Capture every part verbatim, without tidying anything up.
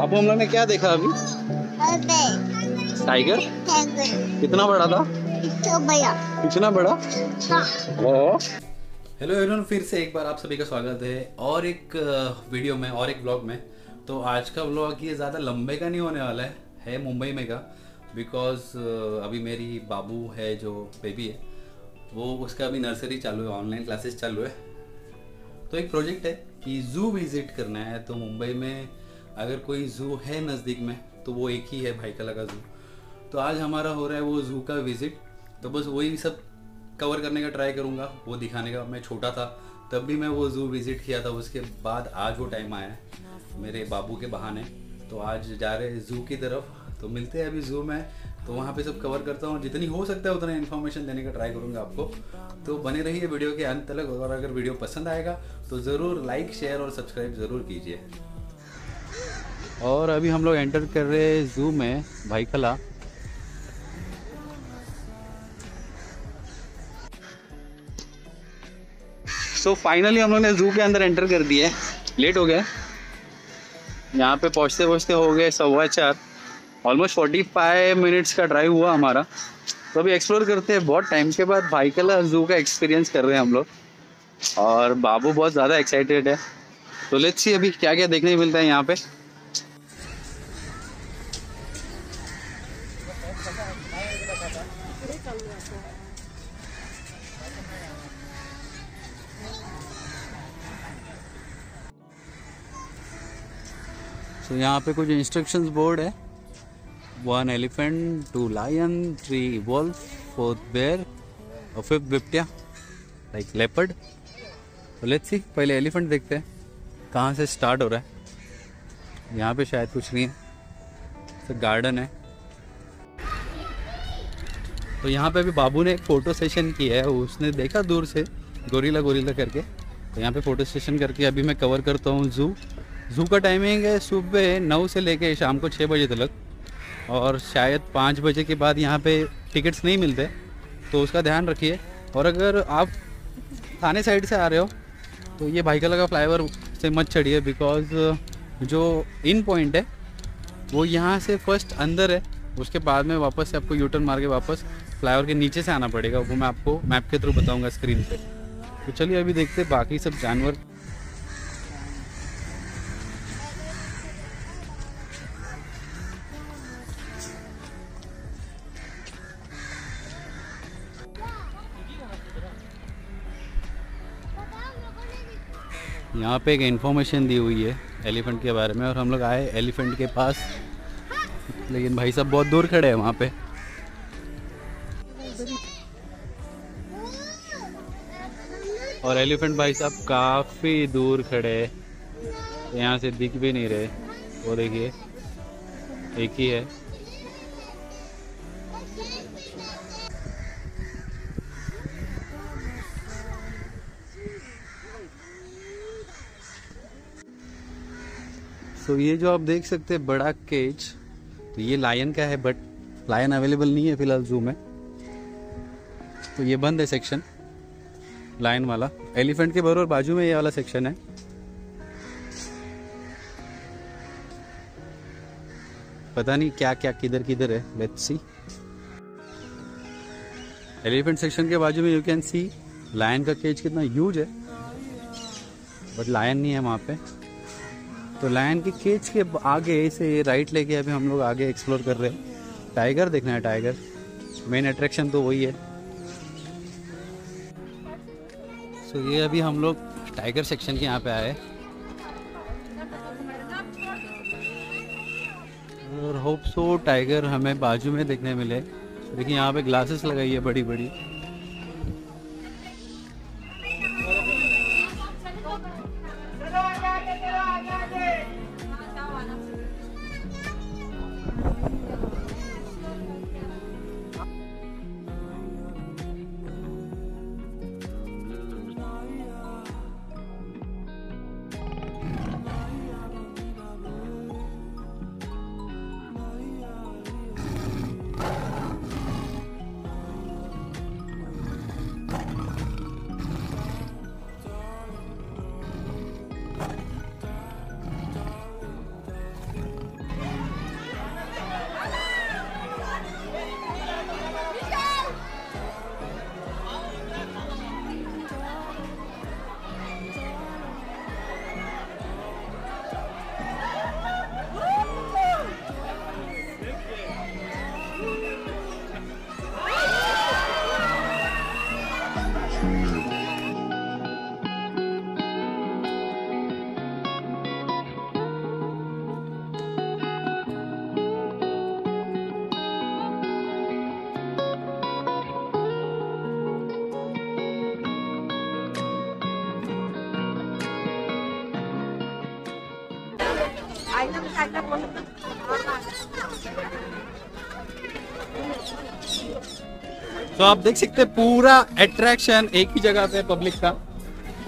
बाबू हम लोग ने क्या देखा अभी? टाइगर। कितना बड़ा था? कितना बड़ा? हेलो एवरीवन, फिर से एक बार आप सभी का स्वागत है और एक वीडियो में और एक व्लॉग में। तो आज का व्लॉग ये ज़्यादा लंबे का नहीं होने वाला है, है मुंबई में का, बिकॉज अभी मेरी बाबू है जो बेबी है वो, उसका अभी नर्सरी चालू है, ऑनलाइन क्लासेस चालू है। तो एक प्रोजेक्ट है कि ज़ू विज़िट करना है। तो मुंबई में अगर कोई ज़ू है नज़दीक में तो वो एक ही है, भाईखला का ज़ू। तो आज हमारा हो रहा है वो ज़ू का विज़िट। तो बस वही सब कवर करने का ट्राई करूँगा, वो दिखाने का। मैं छोटा था तब भी मैं वो ज़ू विज़िट किया था, उसके बाद आज वो टाइम आया है मेरे बाबू के बहाने। तो आज जा रहे हैं ज़ू की तरफ, तो मिलते हैं अभी ज़ू में। तो वहाँ पे सब कवर करता हूँ, जितनी हो सकता है उतना इन्फॉर्मेशन देने का ट्राई करूँगा आपको। तो बने रहिए वीडियो के अंत तक, और अगर वीडियो पसंद आएगा तो ज़रूर लाइक, शेयर और सब्सक्राइब ज़रूर कीजिए। और अभी हम लोग एंटर कर रहे हैं ज़ू में, भाईखला। सो फाइनली हम लोग ने ज़ू के अंदर एंटर कर दिए। लेट हो गया, यहाँ पे पहुँचते पहुँचते हो गए सवा चार। ऑलमोस्ट पैंतालीस मिनट्स का ड्राइव हुआ हमारा। तो अभी एक्सप्लोर करते हैं, बहुत टाइम के बाद भाईखला ज़ू का एक्सपीरियंस कर रहे हैं हम लोग। और बाबू बहुत ज़्यादा एक्साइटेड है, तो लेट्स सी अभी क्या क्या देखने मिलता है यहाँ पे। तो so, यहाँ पे कुछ इंस्ट्रक्शंस बोर्ड है। One elephant, two lion, three wolf, fourth bear और फिफ्थ बिप्टिया, लाइक लेपर्ड। तो लेट्स सी, पहले एलिफेंट देखते हैं कहाँ से स्टार्ट हो रहा है। यहाँ पे शायद कुछ नहीं है, तो गार्डन है। तो यहाँ पे भी बाबू ने एक फ़ोटो सेशन किया है, उसने देखा दूर से गोरिल्ला गोरिल्ला करके। तो यहाँ पे फ़ोटो सेशन करके अभी मैं कवर करता हूँ ज़ू। ज़ू का टाइमिंग है सुबह नौ से लेके शाम को छः बजे तक, और शायद पाँच बजे के बाद यहाँ पे टिकट्स नहीं मिलते, तो उसका ध्यान रखिए। और अगर आप थाने साइड से आ रहे हो तो ये भाईखला का फ्लाईओवर से मत चढ़िए, बिकॉज़ जो इन पॉइंट है वो यहाँ से फर्स्ट अंदर है, उसके बाद में वापस से आपको यूटर्न मार के वापस फ्लाईओवर के नीचे से आना पड़ेगा। वो मैं आपको मैप के थ्रू बताऊँगा स्क्रीन पर। तो चलिए अभी देखते बाकी सब जानवर। यहाँ पे एक इन्फॉर्मेशन दी हुई है एलिफेंट के बारे में, और हम लोग आए एलिफेंट के पास, लेकिन भाई साहब बहुत दूर खड़े हैं वहाँ पे। और एलिफेंट भाई साहब काफ़ी दूर खड़े हैं, यहाँ से दिख भी नहीं रहे। वो देखिए एक ही है। तो ये जो आप देख सकते हैं बड़ा केज, तो ये लायन का है, बट लायन अवेलेबल नहीं है फिलहाल ज़ू में, तो ये बंद है सेक्शन लायन वाला। एलिफेंट के बराबर बाजू में ये वाला सेक्शन है। पता नहीं क्या क्या किधर किधर है, लेट्स सी। एलिफेंट सेक्शन के बाजू में यू कैन सी लायन का केज, कितना ह्यूज है, बट लायन नहीं है वहाँ पे। तो लायन के केज के आगे से राइट लेके अभी हम लोग आगे एक्सप्लोर कर रहे हैं। टाइगर देखना है, टाइगर मेन अट्रैक्शन तो वही है। सो so, ये अभी हम लोग टाइगर सेक्शन के यहाँ पे आए, और होप सो टाइगर हमें बाजू में देखने मिले। देखिए यहाँ पे ग्लासेस लगाई है बड़ी बड़ी। तो आप देख सकते हैं पूरा अट्रैक्शन एक ही जगह पे पब्लिक का,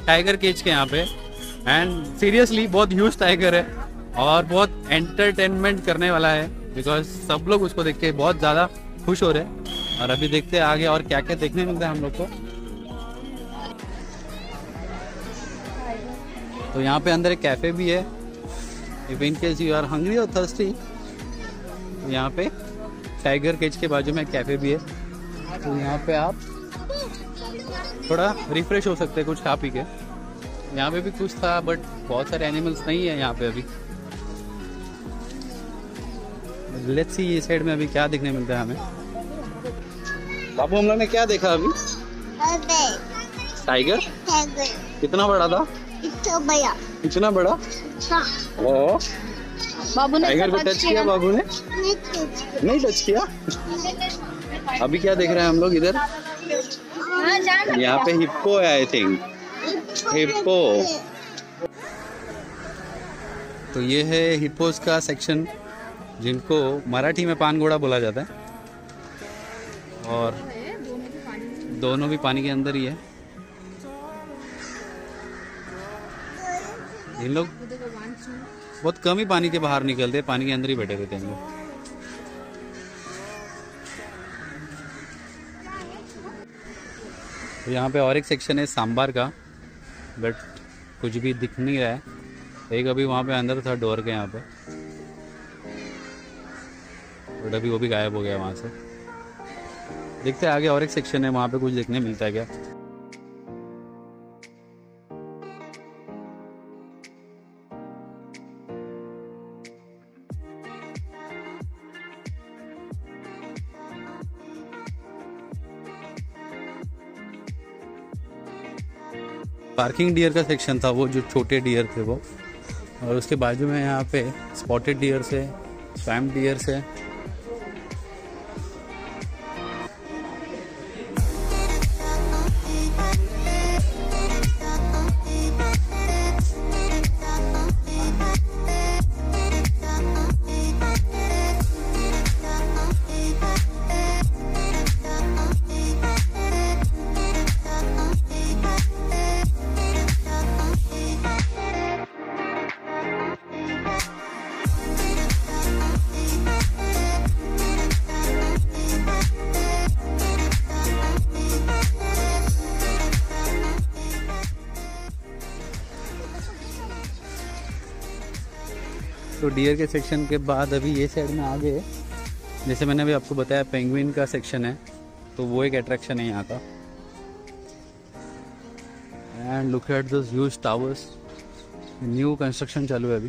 टाइगर केज के यहाँ पे। एंड सीरियसली बहुत ह्यूज टाइगर है और बहुत एंटरटेनमेंट करने वाला है, बिकॉज सब लोग उसको देख के बहुत ज़्यादा खुश हो रहे हैं। और अभी देखते हैं आगे और क्या क्या देखने मिलता है हम लोग को। तो यहाँ पे अंदर एक कैफे भी है, if in case you are hungry और थर्स्टी। यहाँ पे टाइगर केज के बाजू में कैफे भी है, तो यहाँ पे आप थोड़ा रिफ्रेश हो सकते हैं कुछ खा पी के। यहाँ पे भी कुछ था बट बहुत सारे एनिमल्स नहीं है यहाँ पे अभी। लेट्स सी ये साइड में अभी क्या देखने मिलता है हमें। बाबू हम लोग ने क्या देखा अभी? टाइगर। कितना बड़ा था? इतना बड़ा। इतना बड़ा? हाँ। ओ। बाबू ने टाइगर को टच किया? बाबू ने नहीं टच किया। अभी क्या देख रहे हैं हम लोग इधर? यहाँ पे हिप्पो है आई थिंक, हिप्पो। तो ये है हिप्पोस का सेक्शन, जिनको मराठी में पानगोड़ा बोला जाता है, और दोनों भी पानी के अंदर ही है। इन लोग बहुत कम ही पानी के बाहर निकलते हैं, पानी के अंदर ही बैठे रहते हैं इन लोग। तो यहाँ पे और एक सेक्शन है सांबार का, बट कुछ भी दिख नहीं रहा है। एक अभी वहाँ पे अंदर था डोर के यहाँ पे, बट अभी वो भी गायब हो गया वहाँ से। देखते हैं आगे और एक सेक्शन है, वहाँ पे कुछ देखने मिलता है क्या। पार्किंग डियर का सेक्शन था वो, जो छोटे डियर थे वो, और उसके बाजू में यहाँ पे स्पॉटेड डियर से, स्वैम डियर से। तो डियर के सेक्शन के बाद अभी ये साइड में आगे, जैसे मैंने अभी आपको बताया, पेंगुइन का सेक्शन है, तो वो एक अट्रैक्शन है यहाँ का। And look at this huge towers, new construction चालू है अभी।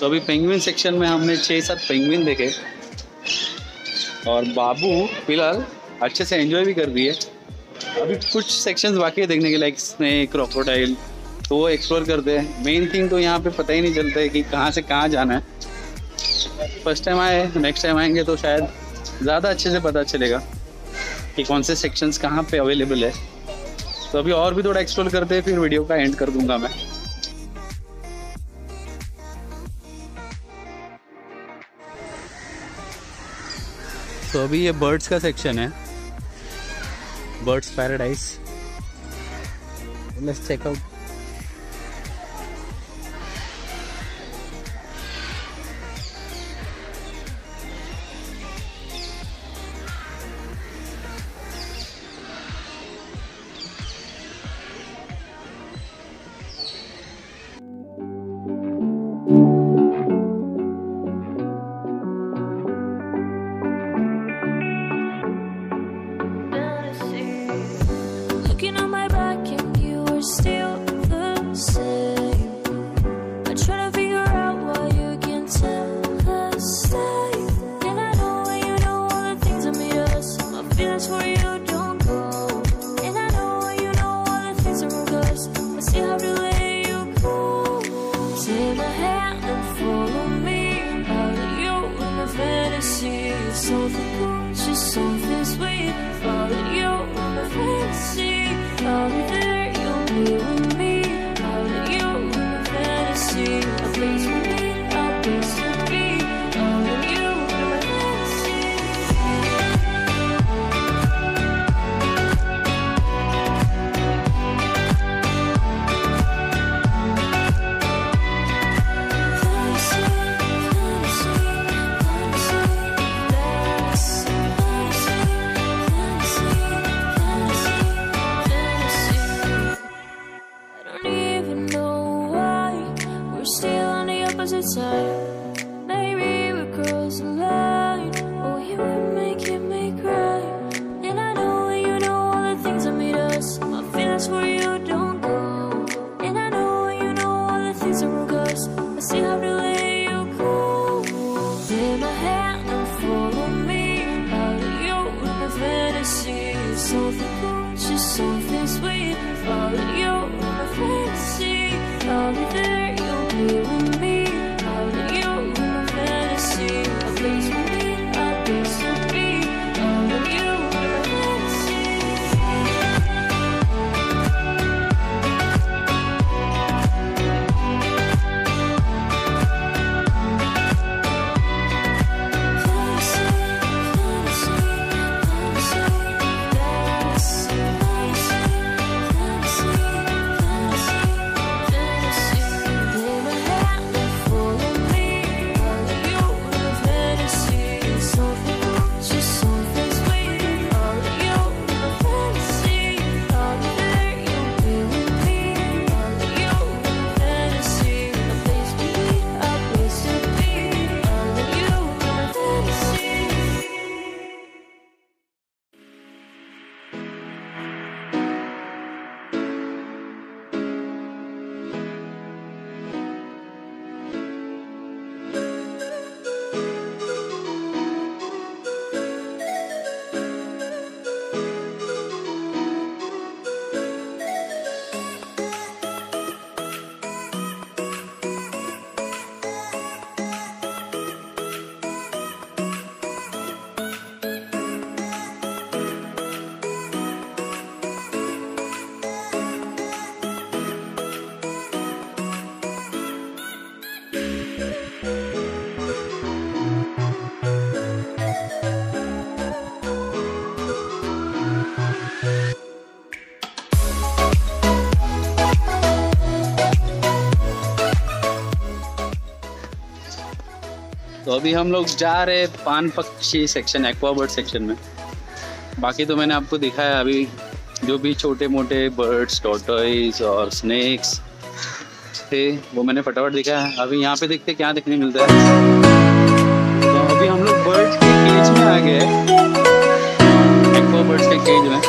तो अभी पेंगुइन सेक्शन में हमने छः सात पेंगुइन देखे, और बाबू फिलहाल अच्छे से एंजॉय भी कर रही है। अभी कुछ सेक्शंस बाकी है देखने के, लाइक स्नेक, क्रोकोडाइल, तो वो एक्सप्लोर करते हैं। मेन थिंग तो यहाँ पे पता ही नहीं चलता है कि कहाँ से कहाँ जाना है। फर्स्ट टाइम आए, नेक्स्ट टाइम आएंगे तो शायद ज़्यादा अच्छे से पता चलेगा कि कौन से सेक्शंस कहाँ पे अवेलेबल है। तो अभी और भी थोड़ा एक्सप्लोर करते हैं, फिर वीडियो का एंड कर दूँगा मैं। तो अभी ये बर्ड्स का सेक्शन है, birds paradise. Let's check out. Looking on my back and you were still so conscious of this way. Follow your fantasy, I'll be there, you'll be with me. Follow your fantasy, a place for me, a place to be. All of you in a तो अभी हम लोग जा रहे पान पक्षी section, एक्वाबर्ड section में। बाकी तो मैंने आपको दिखाया अभी जो भी छोटे मोटे बर्ड्स, टॉर्टोइज और स्नेक्स थे वो मैंने फटाफट दिखाया। अभी यहाँ पे देखते क्या देखने मिलता है। तो अभी हम लोग बर्ड्स के केज में आ गए, एक्वाबर्ड्स के केज में।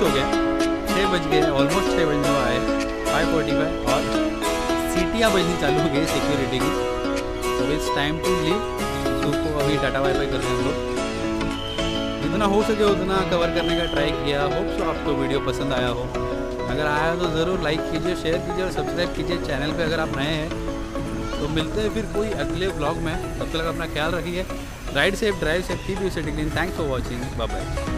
हो गया, छः बज गए, ऑलमोस्ट छः बजने में आए, फाइव फोर्टी फाइव और सीटियाँ बजनी चालू हो गई सिक्योरिटी की। तो इट्स टाइम टू लीव। तो अभी टाटा बाय बाय कर रहे हैं हम लोग। जितना हो सके उतना कवर करने का ट्राई किया। होप सो आपको वीडियो पसंद आया हो। अगर आया तो ज़रूर लाइक कीजिए, शेयर कीजिए और सब्सक्राइब कीजिए चैनल पर अगर आप नए हैं। तो मिलते हैं फिर कोई अगले ब्लॉग में। तब तक अपना ख्याल रखिए। Ride safe, drive safe, keep your city clean. Thanks for watching. Bye bye.